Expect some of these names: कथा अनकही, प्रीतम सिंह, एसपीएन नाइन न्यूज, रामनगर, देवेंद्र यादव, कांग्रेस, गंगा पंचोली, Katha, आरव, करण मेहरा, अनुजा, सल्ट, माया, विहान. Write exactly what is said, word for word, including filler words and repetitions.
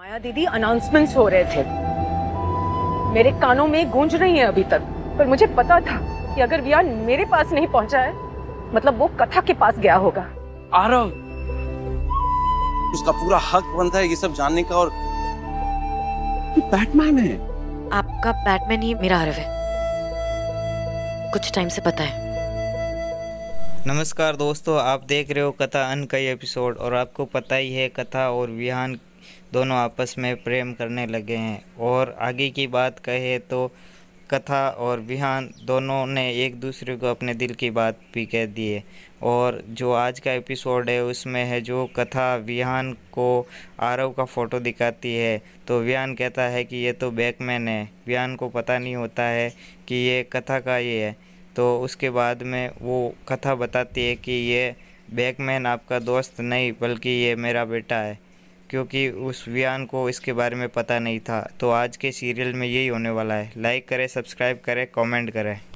माया दीदी, अनाउंसमेंट्स हो रहे थे, मेरे कानों में गूंज रही है अभी तक। पर मुझे पता था कि अगर विहान मेरे पास नहीं पहुंचा है, मतलब वो कथा के पास गया होगा। आरव, उसका पूरा हक बनता है ये सब जानने का। और बैटमैन है आपका, बैटमैन ही मेरा आरव है, कुछ टाइम से पता है। नमस्कार दोस्तों, आप देख रहे हो कथा अनकही एपिसोड। और आपको पता ही है, कथा और विहान दोनों आपस में प्रेम करने लगे हैं। और आगे की बात कहे तो कथा और विहान दोनों ने एक दूसरे को अपने दिल की बात भी कह दी है। और जो आज का एपिसोड है उसमें है, जो कथा विहान को आरव का फ़ोटो दिखाती है तो विहान कहता है कि ये तो बैकमैन है। विहान को पता नहीं होता है कि ये कथा का ये है। तो उसके बाद में वो कथा बताती है कि ये बैकमैन आपका दोस्त नहीं, बल्कि ये मेरा बेटा है, क्योंकि उस विहान को इसके बारे में पता नहीं था। तो आज के सीरियल में यही होने वाला है। लाइक करें, सब्सक्राइब करें, कमेंट करें।